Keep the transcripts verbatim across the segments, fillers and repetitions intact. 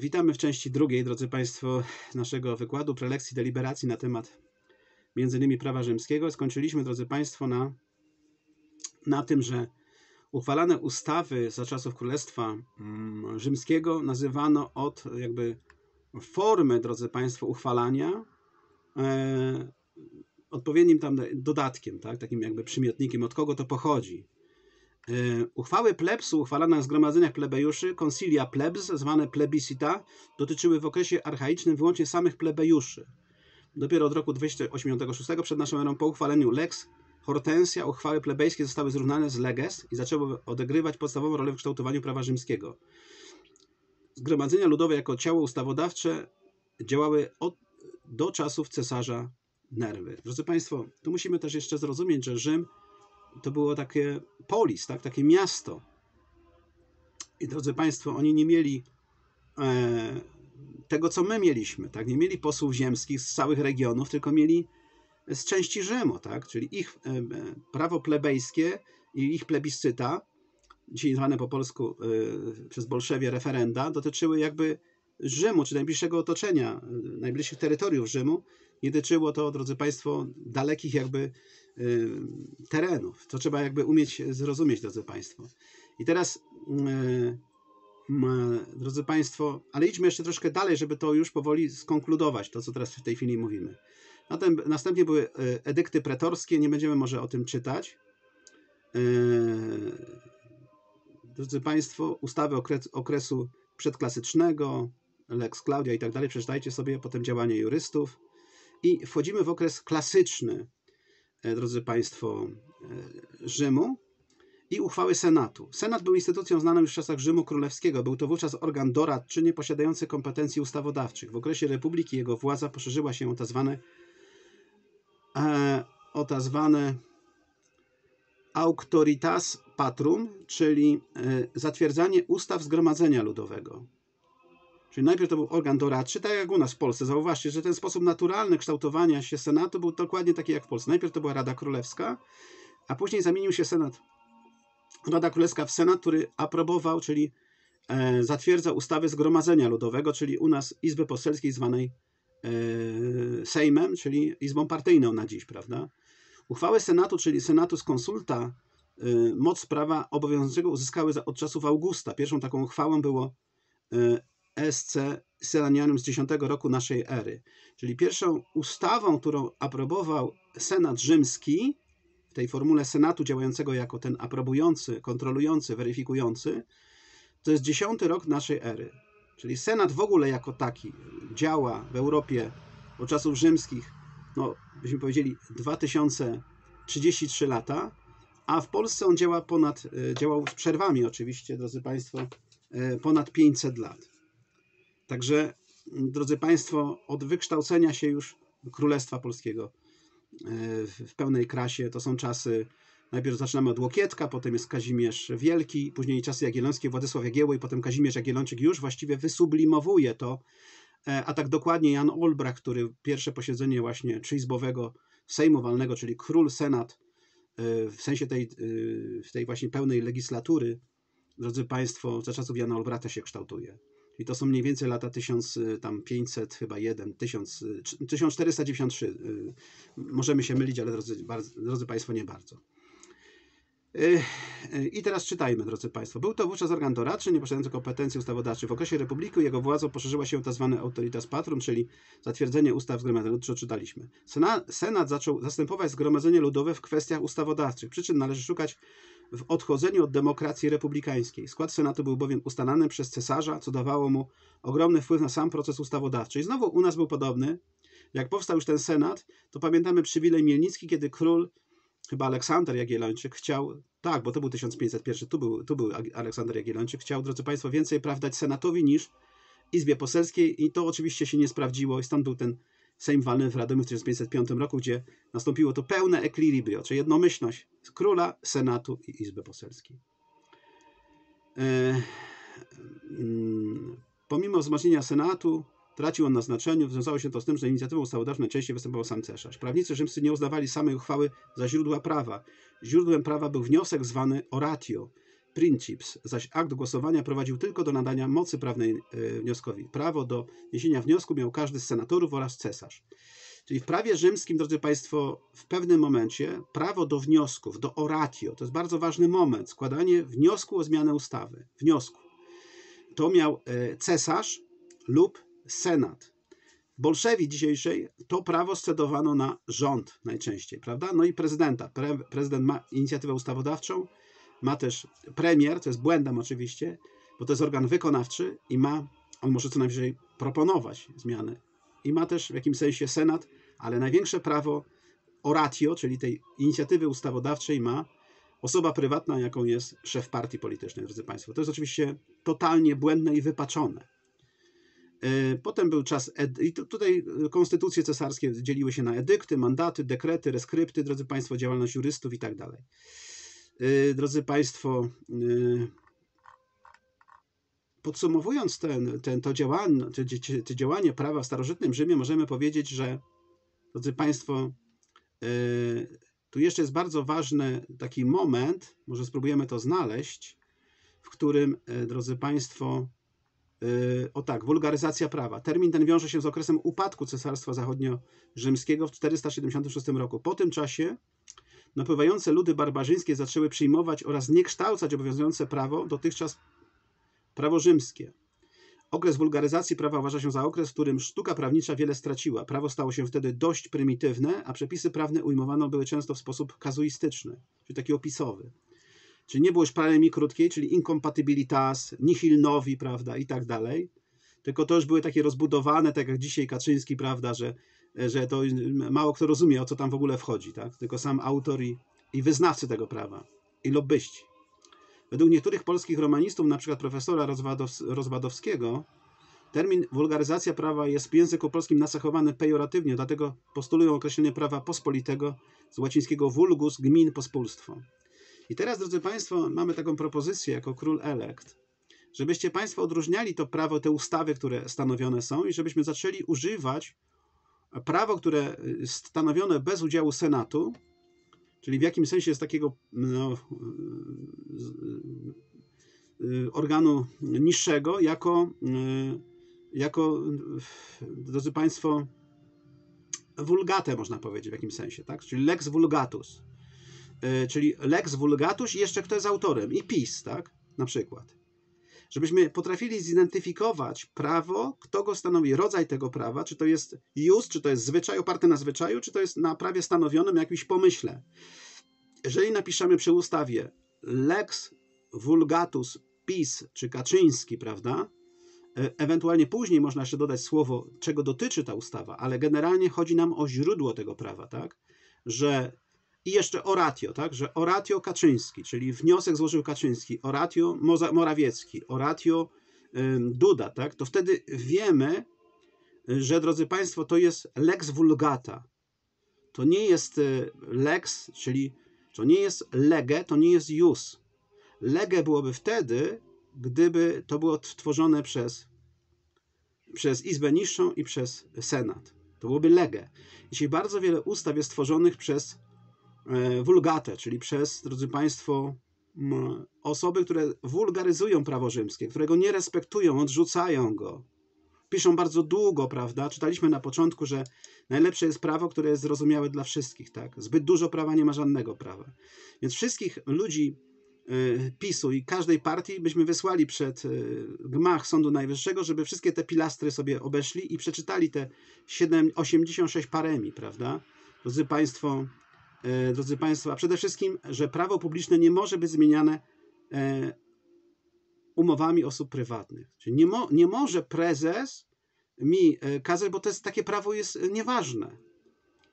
Witamy w części drugiej, drodzy Państwo, naszego wykładu, prelekcji, deliberacji na temat między innymi prawa rzymskiego. Skończyliśmy, drodzy Państwo, na, na tym, że uchwalane ustawy za czasów Królestwa Rzymskiego nazywano od jakby formy, drodzy Państwo, uchwalania e, odpowiednim tam dodatkiem, tak, takim jakby przymiotnikiem, od kogo to pochodzi. E, uchwały plebsu uchwalane na zgromadzeniach plebejuszy, concilia plebs, zwane plebiscita, dotyczyły w okresie archaicznym wyłącznie samych plebejuszy. Dopiero od roku dwieście osiemdziesiątego szóstego przed naszą erą po uchwaleniu Lex Hortensia uchwały plebejskie zostały zrównane z leges i zaczęły odegrywać podstawową rolę w kształtowaniu prawa rzymskiego. Zgromadzenia ludowe jako ciało ustawodawcze działały od, do czasów cesarza Nerwy. Drodzy Państwo, tu musimy też jeszcze zrozumieć, że Rzym to było takie polis, tak? Takie miasto. I drodzy Państwo, oni nie mieli e, tego, co my mieliśmy. Tak? Nie mieli posłów ziemskich z całych regionów, tylko mieli z części Rzymu, tak? Czyli ich e, prawo plebejskie i ich plebiscyta, dzisiaj zwane po polsku y, przez bolszewie referenda, dotyczyły jakby Rzymu, czy najbliższego otoczenia, y, najbliższych terytoriów Rzymu. Nie dotyczyło to, drodzy Państwo, dalekich jakby y, terenów. To trzeba jakby umieć zrozumieć, drodzy Państwo. I teraz, y, y, drodzy Państwo, ale idźmy jeszcze troszkę dalej, żeby to już powoli skonkludować, to co teraz w tej chwili mówimy. Zatem, następnie były edykty pretorskie, nie będziemy może o tym czytać. Y, Drodzy Państwo, ustawy okres, okresu przedklasycznego, Lex Claudia i tak dalej, przeczytajcie sobie, potem działanie jurystów. I wchodzimy w okres klasyczny, drodzy Państwo, Rzymu i uchwały Senatu. Senat był instytucją znaną już w czasach Rzymu Królewskiego. Był to wówczas organ doradczy nie posiadający kompetencji ustawodawczych. W okresie Republiki jego władza poszerzyła się o tzw. o tzw. auctoritas patrum, czyli zatwierdzanie ustaw zgromadzenia ludowego. Czyli najpierw to był organ doradczy, tak jak u nas w Polsce. Zauważcie, że ten sposób naturalny kształtowania się Senatu był dokładnie taki jak w Polsce. Najpierw to była Rada Królewska, a później zamienił się Senat. Rada Królewska w Senat, który aprobował, czyli zatwierdza ustawy zgromadzenia ludowego, czyli u nas Izby Poselskiej zwanej Sejmem, czyli Izbą Partyjną na dziś, prawda? Uchwały Senatu, czyli senatus consulta, y, moc prawa obowiązującego uzyskały za, od czasów Augusta. Pierwszą taką uchwałą było y, S C Serenianym z dziesiątego roku naszej ery. Czyli pierwszą ustawą, którą aprobował Senat Rzymski, w tej formule Senatu działającego jako ten aprobujący, kontrolujący, weryfikujący, to jest dziesiąty rok naszej ery. Czyli Senat w ogóle jako taki działa w Europie od czasów rzymskich, no, byśmy powiedzieli, dwa tysiące trzydzieści trzy lata, a w Polsce on działa ponad, działał z przerwami oczywiście, drodzy Państwo, ponad pięćset lat. Także, drodzy Państwo, od wykształcenia się już Królestwa Polskiego w pełnej krasie, to są czasy, najpierw zaczynamy od Łokietka, potem jest Kazimierz Wielki, później czasy jagiellońskie, Władysław Jagiełło i potem Kazimierz Jagiellończyk już właściwie wysublimowuje to. A tak dokładnie Jan Olbrach, który pierwsze posiedzenie właśnie trzyizbowego Sejmu Walnego, czyli Król Senat, w sensie tej, w tej właśnie pełnej legislatury, drodzy Państwo, za czasów Jana Olbracha się kształtuje. I to są mniej więcej lata tysiąc pięćset, chyba jeden, tysiąc czterysta dziewięćdziesiąt trzy. Możemy się mylić, ale drodzy, drodzy Państwo, nie bardzo. I teraz czytajmy, drodzy Państwo. Był to wówczas organ doradczy, nie posiadający kompetencji ustawodawczych. W okresie Republiki jego władzą poszerzyła się tzw. auctoritas patrum, czyli zatwierdzenie ustaw zgromadzenia ludowego, co czytaliśmy. Senat, Senat zaczął zastępować zgromadzenie ludowe w kwestiach ustawodawczych. Przyczyn należy szukać w odchodzeniu od demokracji republikańskiej. Skład Senatu był bowiem ustalany przez cesarza, co dawało mu ogromny wpływ na sam proces ustawodawczy. I znowu u nas był podobny. Jak powstał już ten Senat, to pamiętamy przywilej mielnicki, kiedy król, chyba Aleksander Jagiellończyk chciał, tak, bo to był tysiąc pięćset jeden, tu był, tu był Aleksander Jagiellończyk, chciał, drodzy Państwo, więcej praw dać Senatowi niż Izbie Poselskiej i to oczywiście się nie sprawdziło i stąd był ten Sejm Walny w Radomiu w tysiąc pięćset piątym roku, gdzie nastąpiło to pełne equilibrio, czyli jednomyślność Króla, Senatu i Izby Poselskiej. E, mm, pomimo wzmocnienia Senatu tracił on na znaczeniu, wiązało się to z tym, że inicjatywą ustawodawczą najczęściej występował sam cesarz. Prawnicy rzymscy nie uznawali samej uchwały za źródła prawa. Źródłem prawa był wniosek zwany oratio. Princips, zaś akt głosowania prowadził tylko do nadania mocy prawnej wnioskowi. Prawo do niesienia wniosku miał każdy z senatorów oraz cesarz. Czyli w prawie rzymskim, drodzy Państwo, w pewnym momencie prawo do wniosków, do oratio, to jest bardzo ważny moment, składanie wniosku o zmianę ustawy, wniosku. To miał cesarz lub senat. W Bolszewii dzisiejszej to prawo scedowano na rząd najczęściej, prawda? No i prezydenta. Pre, prezydent ma inicjatywę ustawodawczą, ma też premier, to jest błędem oczywiście, bo to jest organ wykonawczy i ma, on może co najwyżej proponować zmiany. I ma też w jakimś sensie senat, ale największe prawo oratio, czyli tej inicjatywy ustawodawczej, ma osoba prywatna, jaką jest szef partii politycznej, drodzy Państwo. To jest oczywiście totalnie błędne i wypaczone. Potem był czas, i tutaj konstytucje cesarskie dzieliły się na edykty, mandaty, dekrety, reskrypty, drodzy Państwo, działalność jurystów i tak dalej. Drodzy Państwo, podsumowując ten, ten, to, działanie, to działanie prawa w starożytnym Rzymie, możemy powiedzieć, że, drodzy Państwo, tu jeszcze jest bardzo ważny taki moment, może spróbujemy to znaleźć, w którym, drodzy Państwo, o tak, wulgaryzacja prawa. Termin ten wiąże się z okresem upadku Cesarstwa Zachodnio-Rzymskiego w czterysta siedemdziesiątym szóstym roku. Po tym czasie napływające ludy barbarzyńskie zaczęły przyjmować oraz zniekształcać obowiązujące prawo, dotychczas prawo rzymskie. Okres wulgaryzacji prawa uważa się za okres, w którym sztuka prawnicza wiele straciła. Prawo stało się wtedy dość prymitywne, a przepisy prawne ujmowano były często w sposób kazuistyczny, czyli taki opisowy. Czyli nie było już pralemi krótkiej, czyli incompatibilitas, nihil novi, prawda, i tak dalej. Tylko to już były takie rozbudowane, tak jak dzisiaj Kaczyński, prawda, że, że to mało kto rozumie, o co tam w ogóle wchodzi, tak? Tylko sam autor i, i wyznawcy tego prawa, i lobbyści. Według niektórych polskich romanistów, na przykład profesora Rozwadows- Rozwadowskiego, termin wulgaryzacja prawa jest w języku polskim nacechowany pejoratywnie, dlatego postulują określenie prawa pospolitego z łacińskiego vulgus, gmin, pospólstwo. I teraz, drodzy Państwo, mamy taką propozycję jako król elekt, żebyście Państwo odróżniali to prawo, te ustawy, które stanowione są i żebyśmy zaczęli używać prawo, które jest stanowione bez udziału Senatu, czyli w jakimś sensie jest takiego no, organu niższego, jako, jako, drodzy Państwo, vulgatę można powiedzieć w jakimś sensie, tak? Czyli lex vulgatus. Czyli lex vulgatus i jeszcze kto jest autorem, i PiS, tak, na przykład. Żebyśmy potrafili zidentyfikować prawo, kto go stanowi, rodzaj tego prawa, czy to jest jus, czy to jest zwyczaj oparty na zwyczaju, czy to jest na prawie stanowionym jakimś pomyśle. Jeżeli napiszemy przy ustawie lex vulgatus PiS, czy Kaczyński, prawda, ewentualnie później można jeszcze dodać słowo, czego dotyczy ta ustawa, ale generalnie chodzi nam o źródło tego prawa, tak, że i jeszcze oratio, tak? Że oratio Kaczyński, czyli wniosek złożył Kaczyński, oratio Morawiecki, oratio Duda, tak? To wtedy wiemy, że, drodzy Państwo, to jest lex vulgata. To nie jest lex, czyli to nie jest lege, to nie jest jus. Lege byłoby wtedy, gdyby to było tworzone przez, przez Izbę Niższą i przez Senat. To byłoby lege. Dzisiaj bardzo wiele ustaw jest tworzonych przez vulgatę, czyli przez, drodzy Państwo, osoby, które wulgaryzują prawo rzymskie, którego nie respektują, odrzucają go. Piszą bardzo długo, prawda? Czytaliśmy na początku, że najlepsze jest prawo, które jest zrozumiałe dla wszystkich, tak? Zbyt dużo prawa, nie ma żadnego prawa. Więc wszystkich ludzi PiSu i każdej partii byśmy wysłali przed gmach Sądu Najwyższego, żeby wszystkie te pilastry sobie obeszli i przeczytali te osiemdziesiąt sześć paremii, prawda? Drodzy Państwo, Drodzy Państwo, a przede wszystkim, że prawo publiczne nie może być zmieniane umowami osób prywatnych. Czyli nie, mo, nie może prezes mi kazać, bo to jest, takie prawo jest nieważne.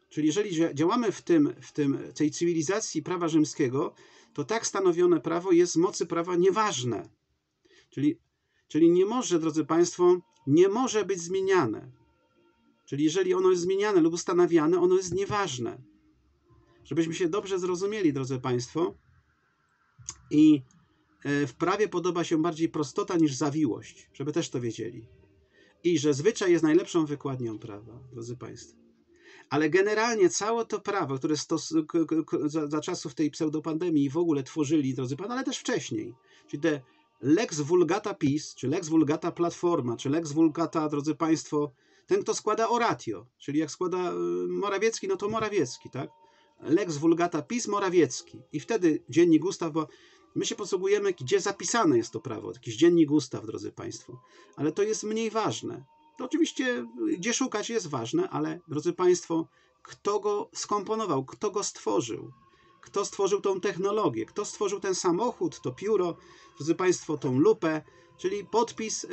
Czyli jeżeli działamy w, tym, w tym, tej cywilizacji prawa rzymskiego, to tak stanowione prawo jest z mocy prawa nieważne. Czyli, czyli nie może, drodzy Państwo, nie może być zmieniane. Czyli jeżeli ono jest zmieniane lub ustanawiane, ono jest nieważne. Żebyśmy się dobrze zrozumieli, drodzy Państwo, i w prawie podoba się bardziej prostota niż zawiłość, żeby też to wiedzieli. I że zwyczaj jest najlepszą wykładnią prawa, drodzy Państwo. Ale generalnie całe to prawo, które stos za, za czasów tej pseudopandemii w ogóle tworzyli, drodzy pan, ale też wcześniej, czyli te Lex Vulgata PiS, czy Lex Vulgata Platforma, czy Lex Vulgata, drodzy państwo, ten, kto składa oratio, czyli jak składa Morawiecki, no to Morawiecki, tak? Lex Vulgata PiS Morawiecki. I wtedy dziennik Gustaw, bo my się posługujemy, gdzie zapisane jest to prawo, jakiś dziennik Gustaw, drodzy państwo, ale to jest mniej ważne. To oczywiście, gdzie szukać jest ważne, ale, drodzy państwo, kto go skomponował, kto go stworzył, kto stworzył tą technologię, kto stworzył ten samochód, to pióro, drodzy państwo, tą lupę, czyli podpis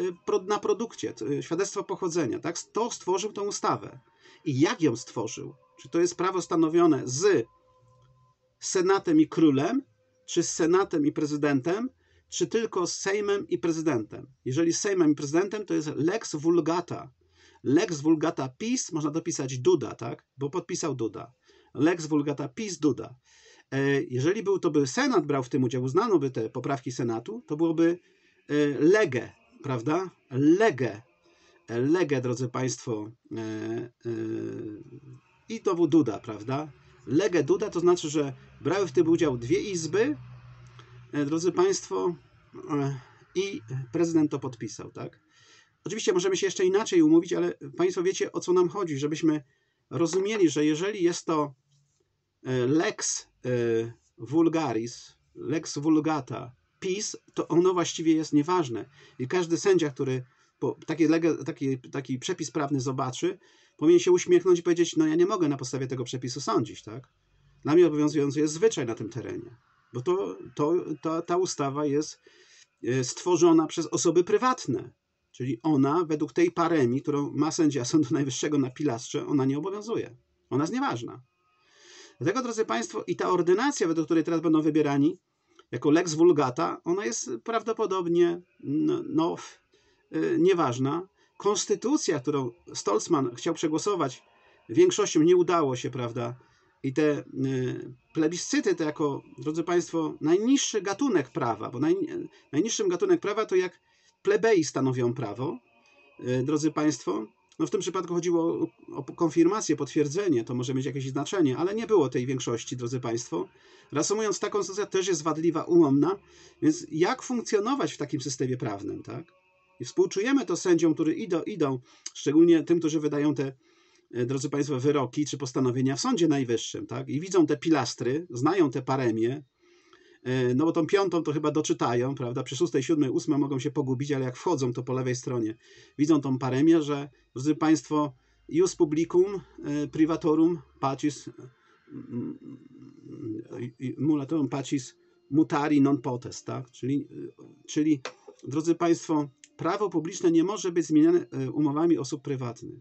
na produkcie, świadectwo pochodzenia, tak? To stworzył tą ustawę. I jak ją stworzył? Czy to jest prawo stanowione z Senatem i Królem, czy z Senatem i Prezydentem, czy tylko z Sejmem i Prezydentem? Jeżeli z Sejmem i Prezydentem, to jest Lex Vulgata. Lex Vulgata PiS, można dopisać Duda, tak? Bo podpisał Duda. Lex Vulgata PiS Duda. Jeżeli był to by Senat brał w tym udział, uznano by te poprawki Senatu, to byłoby lege, prawda? Lege. Lege, drodzy państwo, i znowu Duda, prawda? Lege Duda to znaczy, że brały w tym udział dwie izby, drodzy państwo, i prezydent to podpisał, tak? Oczywiście możemy się jeszcze inaczej umówić, ale państwo wiecie, o co nam chodzi, żebyśmy rozumieli, że jeżeli jest to lex vulgaris, lex vulgata PiS, to ono właściwie jest nieważne. I każdy sędzia, który taki, taki, taki przepis prawny zobaczy, powinien się uśmiechnąć i powiedzieć, no ja nie mogę na podstawie tego przepisu sądzić, tak? Dla mnie obowiązujący jest zwyczaj na tym terenie, bo to, to, to, ta ustawa jest stworzona przez osoby prywatne, czyli ona według tej paremii, którą ma sędzia Sądu Najwyższego na pilastrze, ona nie obowiązuje. Ona jest nieważna. Dlatego, drodzy państwo, i ta ordynacja, według której teraz będą wybierani jako lex vulgata, ona jest prawdopodobnie no, nieważna. Konstytucja, którą Stolzman chciał przegłosować, większością nie udało się, prawda? I te plebiscyty to jako, drodzy państwo, najniższy gatunek prawa, bo naj, najniższym gatunek prawa to jak plebei stanowią prawo, drodzy państwo. No w tym przypadku chodziło o konfirmację, potwierdzenie, to może mieć jakieś znaczenie, ale nie było tej większości, drodzy państwo. Reasumując, ta konstytucja też jest wadliwa, ułomna, więc jak funkcjonować w takim systemie prawnym, tak? I współczujemy to sędziom, którzy idą, idą, szczególnie tym, którzy wydają te, drodzy państwo, wyroki czy postanowienia w Sądzie Najwyższym, tak? I widzą te pilastry, znają te paremie, no bo tą piątą to chyba doczytają, prawda? Przy szóstej, siódmej, ósmej mogą się pogubić, ale jak wchodzą, to po lewej stronie widzą tą paremię, że, drodzy państwo, ius publicum privatorum pacis, mulatorum pacis mutari non potest, tak? Czyli, czyli, drodzy państwo, prawo publiczne nie może być zmieniane umowami osób prywatnych.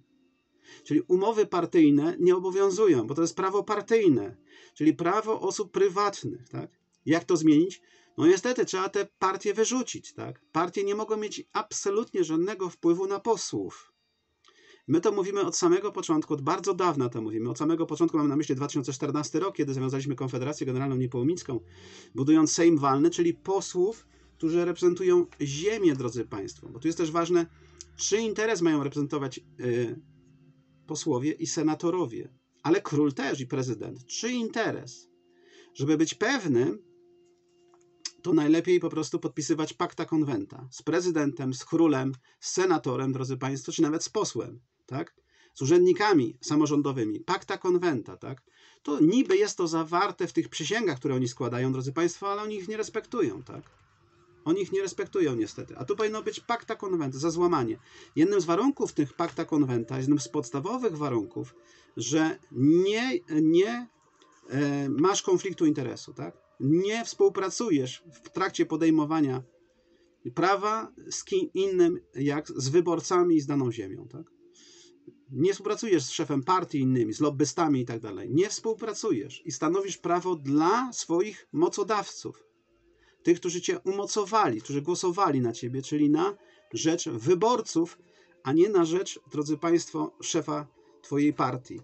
Czyli umowy partyjne nie obowiązują, bo to jest prawo partyjne, czyli prawo osób prywatnych, tak? Jak to zmienić? No niestety trzeba te partie wyrzucić, tak? Partie nie mogą mieć absolutnie żadnego wpływu na posłów. My to mówimy od samego początku, od bardzo dawna to mówimy. Od samego początku mamy na myśli dwa tysiące czternasty rok, kiedy zawiązaliśmy Konfederację Generalną Niepołomińską, budując Sejm Walny, czyli posłów, którzy reprezentują ziemię, drodzy państwo. Bo tu jest też ważne, czy interes mają reprezentować yy, posłowie i senatorowie, ale król też i prezydent. Czy interes? Żeby być pewnym, to najlepiej po prostu podpisywać pacta conventa z prezydentem, z królem, z senatorem, drodzy państwo, czy nawet z posłem, tak? Z urzędnikami samorządowymi, pacta conventa, tak? To niby jest to zawarte w tych przysięgach, które oni składają, drodzy państwo, ale oni ich nie respektują, tak? Oni ich nie respektują niestety. A tu powinno być pacta conventa za złamanie. Jednym z warunków tych pacta conventa, jednym z podstawowych warunków, że nie, nie masz konfliktu interesu, tak? Nie współpracujesz w trakcie podejmowania prawa z kim innym, jak z wyborcami i z daną ziemią, tak? Nie współpracujesz z szefem partii innymi, z lobbystami i tak dalej. Nie współpracujesz i stanowisz prawo dla swoich mocodawców, tych, którzy cię umocowali, którzy głosowali na ciebie, czyli na rzecz wyborców, a nie na rzecz, drodzy państwo, szefa twojej partii.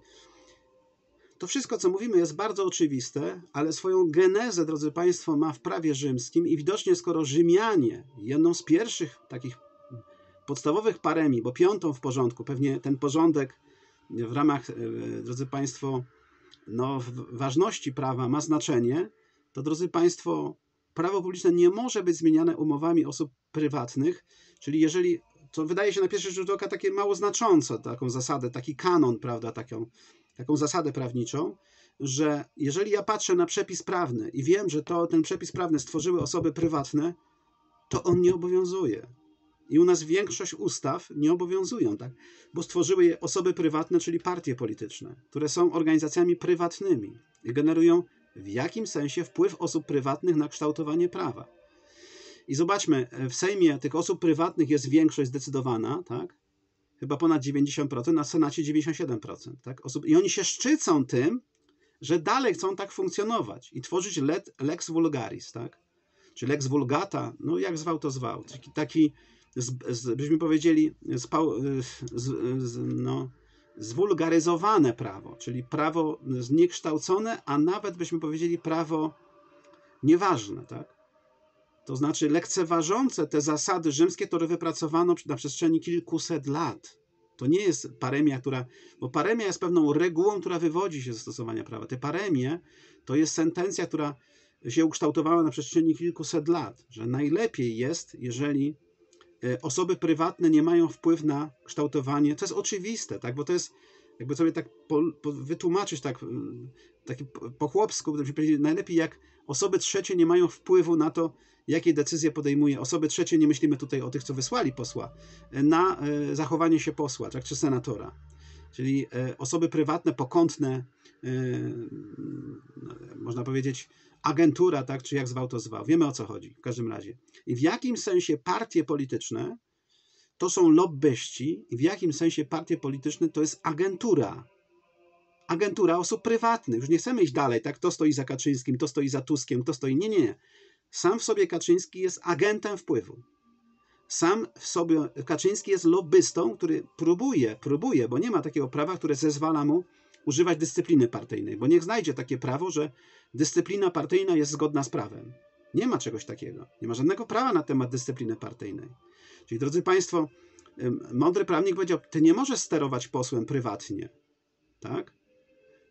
To wszystko, co mówimy, jest bardzo oczywiste, ale swoją genezę, drodzy państwo, ma w prawie rzymskim i widocznie skoro Rzymianie, jedną z pierwszych takich podstawowych paremii, bo piątą w porządku, pewnie ten porządek w ramach, drodzy Państwo, no, ważności prawa ma znaczenie, to, drodzy Państwo, prawo publiczne nie może być zmieniane umowami osób prywatnych, czyli jeżeli, to wydaje się na pierwszy rzut oka takie mało znaczące, taką zasadę, taki kanon, prawda, taką, taką zasadę prawniczą, że jeżeli ja patrzę na przepis prawny i wiem, że to ten przepis prawny stworzyły osoby prywatne, to on nie obowiązuje. I u nas większość ustaw nie obowiązują, tak? Bo stworzyły je osoby prywatne, czyli partie polityczne, które są organizacjami prywatnymi i generują w jakim sensie wpływ osób prywatnych na kształtowanie prawa. I zobaczmy, w Sejmie tych osób prywatnych jest większość zdecydowana, tak? Chyba ponad dziewięćdziesiąt procent, a w Senacie dziewięćdziesiąt siedem procent, tak? Osób... I oni się szczycą tym, że dalej chcą tak funkcjonować i tworzyć lex vulgaris, tak? Czy lex vulgata, no jak zwał, to zwał. Taki, taki z, z, byśmy powiedzieli, z, z, z, no, zwulgaryzowane prawo, czyli prawo zniekształcone, a nawet byśmy powiedzieli prawo nieważne, tak? To znaczy lekceważące te zasady rzymskie, które wypracowano na przestrzeni kilkuset lat. To nie jest paremia, która... Bo paremia jest pewną regułą, która wywodzi się ze stosowania prawa. Te paremie to jest sentencja, która się ukształtowała na przestrzeni kilkuset lat, że najlepiej jest, jeżeli osoby prywatne nie mają wpływu na kształtowanie. To jest oczywiste, tak? Bo to jest, jakby sobie tak po, po wytłumaczyć, tak, taki po chłopsku, najlepiej jak osoby trzecie nie mają wpływu na to, jakie decyzje podejmuje osoby trzecie, nie myślimy tutaj o tych, co wysłali posła, na zachowanie się posła, tak, czy senatora. Czyli osoby prywatne, pokątne, można powiedzieć, agentura, tak, czy jak zwał, to zwał. Wiemy, o co chodzi w każdym razie. I w jakim sensie partie polityczne to są lobbyści i w jakim sensie partie polityczne to jest agentura. Agentura osób prywatnych. Już nie chcemy iść dalej, tak? To stoi za Kaczyńskim, to stoi za Tuskiem, to stoi... Nie, nie, nie. Sam w sobie Kaczyński jest agentem wpływu. Sam w sobie Kaczyński jest lobbystą, który próbuje, próbuje, bo nie ma takiego prawa, które zezwala mu używać dyscypliny partyjnej, bo niech znajdzie takie prawo, że dyscyplina partyjna jest zgodna z prawem. Nie ma czegoś takiego. Nie ma żadnego prawa na temat dyscypliny partyjnej. Czyli, drodzy Państwo, mądry prawnik powiedział, ty nie możesz sterować posłem prywatnie, tak?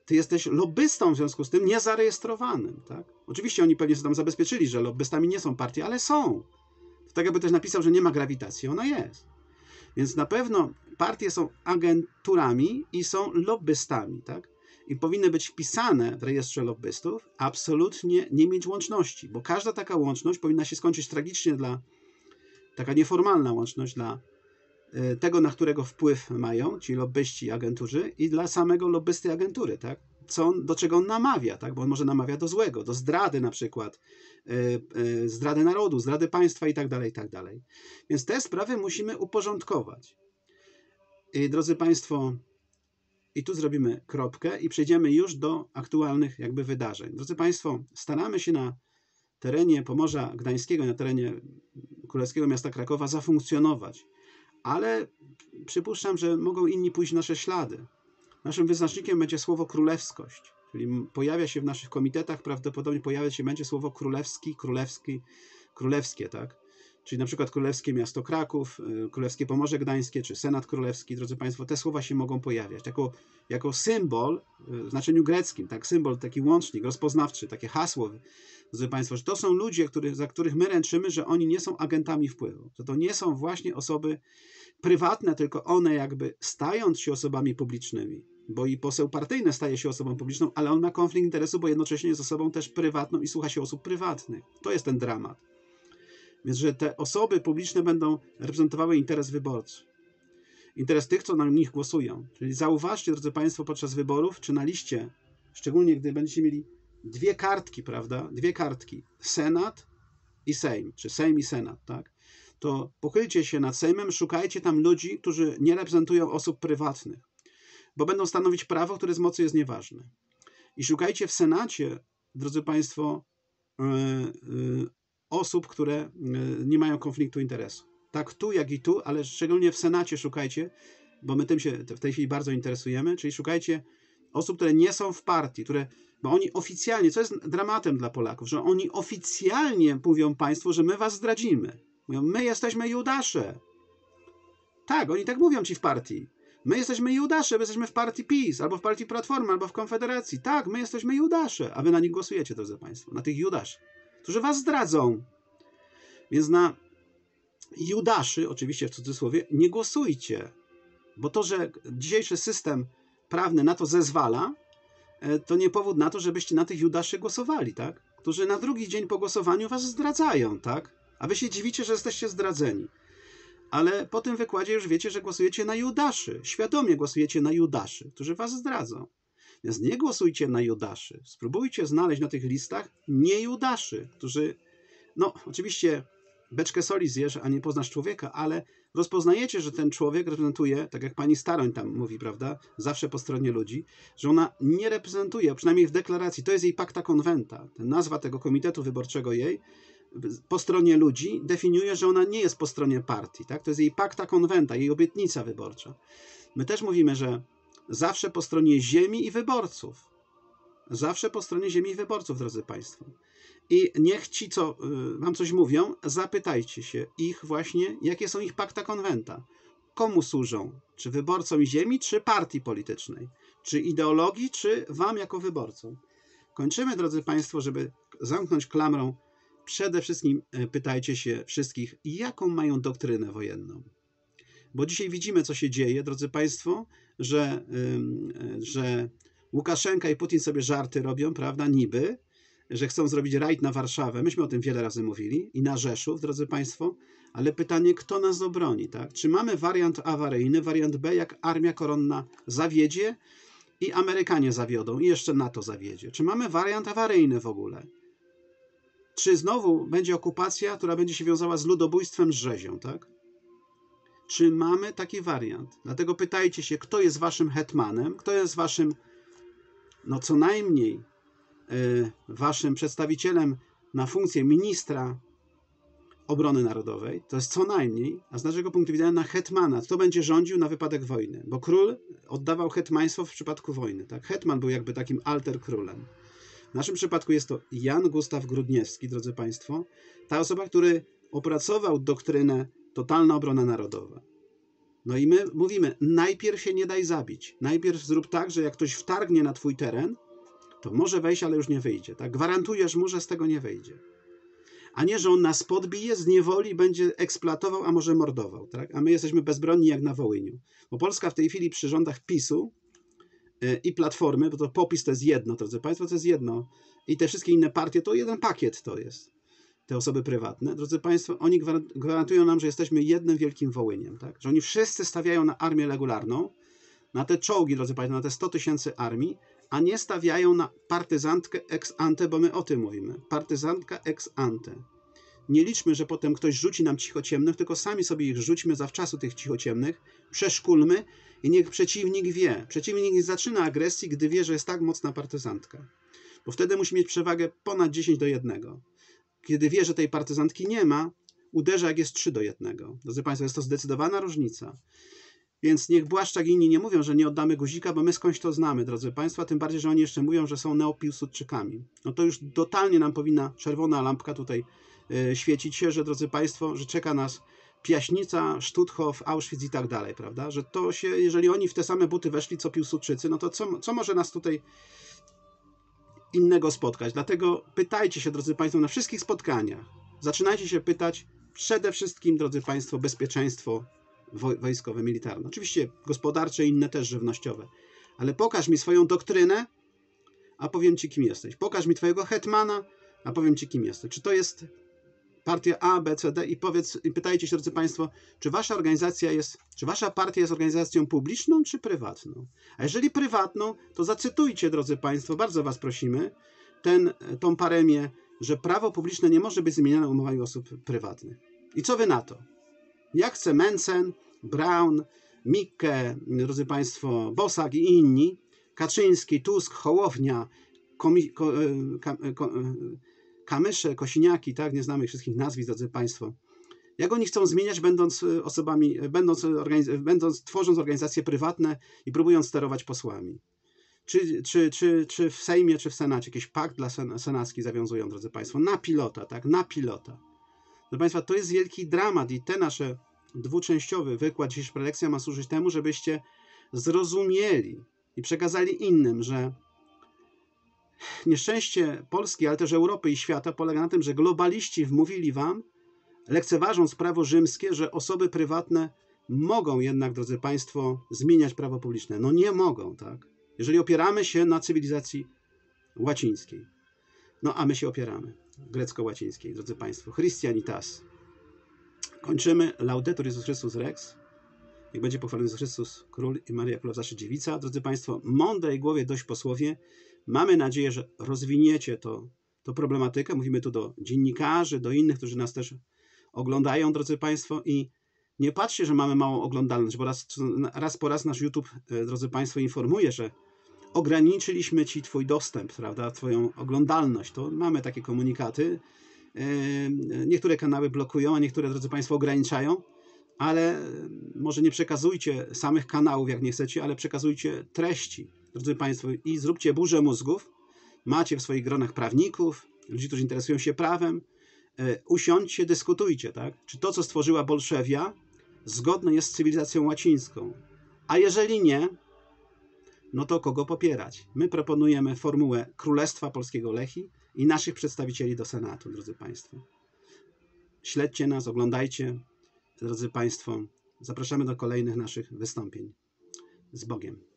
Ty jesteś lobbystą w związku z tym niezarejestrowanym, tak? Oczywiście oni pewnie sobie tam zabezpieczyli, że lobbystami nie są partie, ale są. To tak jakby też napisał, że nie ma grawitacji, ona jest. Więc na pewno partie są agenturami i są lobbystami, tak? I powinny być wpisane w rejestrze lobbystów, absolutnie nie mieć łączności, bo każda taka łączność powinna się skończyć tragicznie dla, taka nieformalna łączność dla tego, na którego wpływ mają ci lobbyści agenturzy i dla samego lobbysty agentury, tak? Co on, do czego on namawia, tak? Bo on może namawia do złego, do zdrady na przykład, yy, yy, zdrady narodu, zdrady państwa i tak dalej, i tak dalej. Więc te sprawy musimy uporządkować. I, drodzy Państwo, i tu zrobimy kropkę i przejdziemy już do aktualnych jakby wydarzeń. Drodzy Państwo, staramy się na terenie Pomorza Gdańskiego, na terenie Królewskiego Miasta Krakowa zafunkcjonować, ale przypuszczam, że mogą inni pójść w nasze ślady. Naszym wyznacznikiem będzie słowo królewskość, czyli pojawia się w naszych komitetach, prawdopodobnie pojawia się będzie słowo królewski, królewski, królewskie, tak? Czyli na przykład Królewskie Miasto Kraków, Królewskie Pomorze Gdańskie, czy Senat Królewski, drodzy Państwo, te słowa się mogą pojawiać jako, jako symbol w znaczeniu greckim, tak? Symbol, taki łącznik, rozpoznawczy, takie hasło, drodzy Państwo, że to są ludzie, których, za których my ręczymy, że oni nie są agentami wpływu, że to nie są właśnie osoby prywatne, tylko one jakby stając się osobami publicznymi, bo i poseł partyjny staje się osobą publiczną, ale on ma konflikt interesu, bo jednocześnie jest osobą też prywatną i słucha się osób prywatnych. To jest ten dramat. Więc, że te osoby publiczne będą reprezentowały interes wyborcy. Interes tych, co na nich głosują. Czyli zauważcie, drodzy Państwo, podczas wyborów, czy na liście, szczególnie gdy będziecie mieli dwie kartki, prawda? Dwie kartki. Senat i Sejm, czy Sejm i Senat, tak? To pochylcie się nad Sejmem, szukajcie tam ludzi, którzy nie reprezentują osób prywatnych, bo będą stanowić prawo, które z mocy jest nieważne. I szukajcie w Senacie, drodzy Państwo, yy, yy, osób, które nie mają konfliktu interesu. Tak tu, jak i tu, ale szczególnie w Senacie szukajcie, bo my tym się w tej chwili bardzo interesujemy, czyli szukajcie osób, które nie są w partii, które, bo oni oficjalnie, co jest dramatem dla Polaków, że oni oficjalnie mówią Państwu, że my was zdradzimy. Mówią, my jesteśmy Judasze. Tak, oni tak mówią ci w partii. My jesteśmy Judasze, my jesteśmy w partii PiS, albo w partii Platformy, albo w Konfederacji. Tak, my jesteśmy Judasze, a wy na nich głosujecie, drodzy Państwo, na tych Judaszy, którzy was zdradzą. Więc na Judaszy, oczywiście w cudzysłowie, nie głosujcie, bo to, że dzisiejszy system prawny na to zezwala, to nie powód na to, żebyście na tych Judaszy głosowali, tak? Którzy na drugi dzień po głosowaniu was zdradzają, tak? A wy się dziwicie, że jesteście zdradzeni. Ale po tym wykładzie już wiecie, że głosujecie na Judaszy. Świadomie głosujecie na Judaszy, którzy was zdradzą. Więc nie głosujcie na Judaszy. Spróbujcie znaleźć na tych listach nie Judaszy, którzy... No, oczywiście beczkę soli zjesz, a nie poznasz człowieka, ale rozpoznajecie, że ten człowiek reprezentuje, tak jak pani Staroń tam mówi, prawda, zawsze po stronie ludzi, że ona nie reprezentuje, przynajmniej w deklaracji, to jest jej pacta conventa, nazwa tego komitetu wyborczego jej, po stronie ludzi definiuje, że ona nie jest po stronie partii, tak? To jest jej pacta conventa, jej obietnica wyborcza. My też mówimy, że zawsze po stronie ziemi i wyborców. Zawsze po stronie ziemi i wyborców, drodzy Państwo. I niech ci, co wam coś mówią, zapytajcie się ich właśnie, jakie są ich pacta conventa. Komu służą? Czy wyborcom ziemi, czy partii politycznej? Czy ideologii, czy wam jako wyborcom? Kończymy, drodzy Państwo, żeby zamknąć klamrą. Przede wszystkim pytajcie się wszystkich, jaką mają doktrynę wojenną. Bo dzisiaj widzimy, co się dzieje, drodzy Państwo, że, że Łukaszenka i Putin sobie żarty robią, prawda, niby, że chcą zrobić rajd na Warszawę. Myśmy o tym wiele razy mówili i na Rzeszów, drodzy Państwo, ale pytanie, kto nas obroni, tak? Czy mamy wariant awaryjny, wariant B, jak armia koronna zawiedzie i Amerykanie zawiodą i jeszcze NATO zawiedzie? Czy mamy wariant awaryjny w ogóle? Czy znowu będzie okupacja, która będzie się wiązała z ludobójstwem, z rzezią, tak? Czy mamy taki wariant? Dlatego pytajcie się, kto jest waszym hetmanem, kto jest waszym, no co najmniej, y, waszym przedstawicielem na funkcję ministra obrony narodowej, to jest co najmniej, a z naszego punktu widzenia na hetmana, kto będzie rządził na wypadek wojny, bo król oddawał hetmaństwo w przypadku wojny, tak? Hetman był jakby takim alter królem. W naszym przypadku jest to Jan Gustaw Grudniewski, drodzy Państwo, ta osoba, który opracował doktrynę Totalna obrona narodowa. No i my mówimy, najpierw się nie daj zabić, najpierw zrób tak, że jak ktoś wtargnie na twój teren, to może wejść, ale już nie wyjdzie, tak? Gwarantujesz mu, że z tego nie wyjdzie. A nie, że on nas podbije, zniewoli, będzie eksploatował, a może mordował, tak? A my jesteśmy bezbronni jak na Wołyniu. Bo Polska w tej chwili przy rządach PiSu i Platformy, bo to popis to jest jedno, drodzy Państwo, to jest jedno. I te wszystkie inne partie, to jeden pakiet to jest. Te osoby prywatne, drodzy Państwo, oni gwarantują nam, że jesteśmy jednym wielkim Wołyniem, tak? Że oni wszyscy stawiają na armię regularną, na te czołgi, drodzy Państwo, na te sto tysięcy armii, a nie stawiają na partyzantkę ex ante, bo my o tym mówimy. Partyzantka ex ante. Nie liczmy, że potem ktoś rzuci nam cichociemnych, tylko sami sobie ich rzućmy zawczasu, tych cichociemnych, przeszkulmy i niech przeciwnik wie. Przeciwnik nie zaczyna agresji, gdy wie, że jest tak mocna partyzantka. Bo wtedy musi mieć przewagę ponad dziesięć do jednego. Kiedy wie, że tej partyzantki nie ma, uderza jak jest trzy do jednego. Drodzy Państwo, jest to zdecydowana różnica. Więc niech Błaszczak i inni nie mówią, że nie oddamy guzika, bo my skądś to znamy, drodzy Państwo, tym bardziej, że oni jeszcze mówią, że są neopiłsudczykami. No to już totalnie nam powinna czerwona lampka tutaj yy, świecić się, że, drodzy Państwo, że czeka nas Piaśnica, Stutthof, Auschwitz i tak dalej, prawda? Że to się, jeżeli oni w te same buty weszli, co Piłsudczycy, no to co, co może nas tutaj innego spotkać? Dlatego pytajcie się, drodzy Państwo, na wszystkich spotkaniach. Zaczynajcie się pytać przede wszystkim, drodzy Państwo, bezpieczeństwo wojskowe, militarne. Oczywiście gospodarcze i inne też żywnościowe. Ale pokaż mi swoją doktrynę, a powiem Ci, kim jesteś. Pokaż mi Twojego hetmana, a powiem Ci, kim jesteś. Czy to jest partia A, B, C, D i powiedz, i pytajcie się, drodzy Państwo, czy wasza organizacja jest, czy wasza partia jest organizacją publiczną, czy prywatną? A jeżeli prywatną, to zacytujcie, drodzy Państwo, bardzo was prosimy, ten, tą paremię, że prawo publiczne nie może być zmieniane umowami osób prywatnych. I co wy na to? Jak chce Mencen, Braun, Mikke, drodzy Państwo, Bosak i inni, Kaczyński, Tusk, Hołownia, komi, ko, ka, ko, Kamysze, Kosiniaki, tak, nie znamy wszystkich nazwisk, drodzy Państwo. Jak oni chcą zmieniać, będąc osobami, będąc, będąc tworząc organizacje prywatne i próbując sterować posłami? Czy, czy, czy, czy w Sejmie, czy w Senacie jakiś pakt dla sen, senacki zawiązują, drodzy Państwo, na pilota, tak, na pilota. Drodzy Państwo, to jest wielki dramat i ten nasz dwuczęściowy wykład, dzisiejsza prelekcja ma służyć temu, żebyście zrozumieli i przekazali innym, że nieszczęście Polski, ale też Europy i świata polega na tym, że globaliści wmówili wam, lekceważąc prawo rzymskie, że osoby prywatne mogą jednak, drodzy Państwo, zmieniać prawo publiczne. No nie mogą, tak? Jeżeli opieramy się na cywilizacji łacińskiej. No a my się opieramy. Grecko-łacińskiej, drodzy Państwo. Christianitas. Kończymy. Laudetur Jezus Chrystus Rex. Niech będzie pochwalony Jezus Chrystus, Król i Maria Królowa Zawsze Dziewica. Drodzy Państwo, mądrej głowie dość posłowie. Mamy nadzieję, że rozwiniecie to, to problematykę. Mówimy tu do dziennikarzy, do innych, którzy nas też oglądają, drodzy Państwo. I nie patrzcie, że mamy małą oglądalność, bo raz, raz po raz nasz YouTube, drodzy Państwo, informuje, że ograniczyliśmy Ci Twój dostęp, prawda, Twoją oglądalność. To mamy takie komunikaty. Niektóre kanały blokują, a niektóre, drodzy Państwo, ograniczają, ale może nie przekazujcie samych kanałów, jak nie chcecie, ale przekazujcie treści, drodzy Państwo, i zróbcie burzę mózgów. Macie w swoich gronach prawników, ludzi, którzy interesują się prawem. Usiądźcie, dyskutujcie, tak? Czy to, co stworzyła Bolszewia, zgodne jest z cywilizacją łacińską? A jeżeli nie, no to kogo popierać? My proponujemy formułę Królestwa Polskiego Lechii i naszych przedstawicieli do Senatu, drodzy Państwo. Śledźcie nas, oglądajcie, drodzy Państwo. Zapraszamy do kolejnych naszych wystąpień. Z Bogiem.